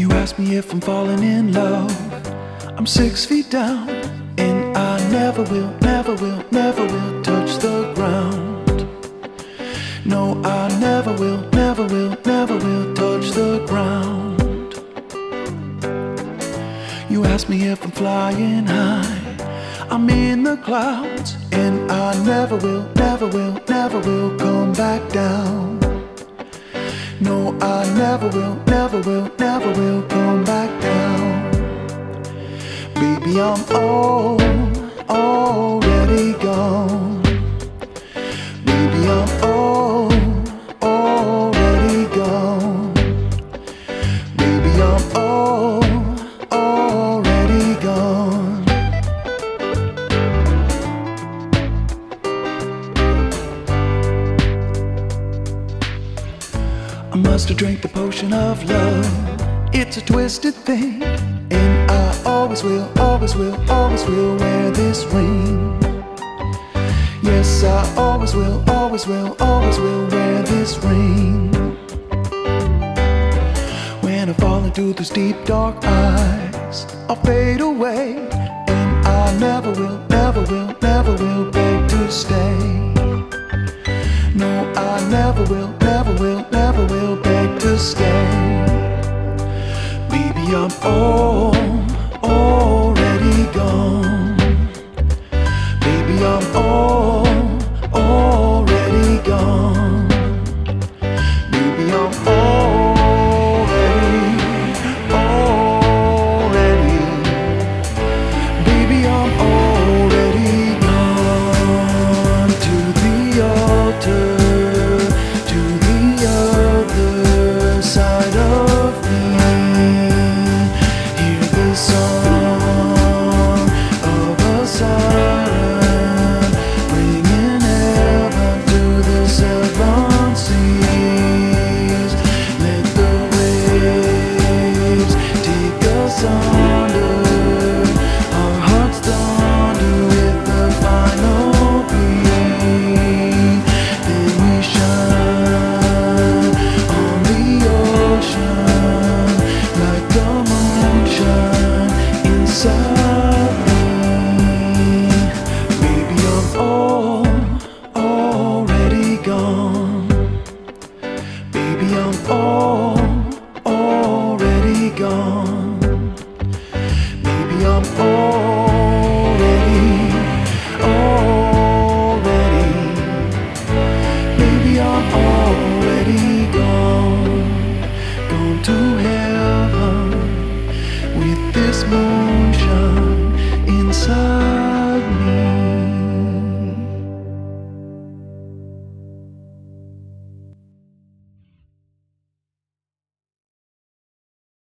You ask me if I'm falling in love. I'm 6 feet down, and I never will, never will, never will touch the ground. No, I never will, never will, never will touch the ground. You ask me if I'm flying high. I'm in the clouds, and I never will, never will, never will come back down. No, I never will, never will, never will come back down. Baby, I'm already gone. Baby, I'm already gone. Baby, I'm already gone. I must have drank the potion of love. It's a twisted thing, and I always will, always will, always will wear this ring. Yes, I always will, always will, always will wear this ring. When I fall into those deep dark eyes, I'll fade away, and I never will, never will, never will beg to stay. No, I never will, never will, never will beg to stay. Baby, I'm already gone. Baby, I'm already gone. Baby, I'm already. Baby, I'm already gone to the altar. Gone to heaven with this moon.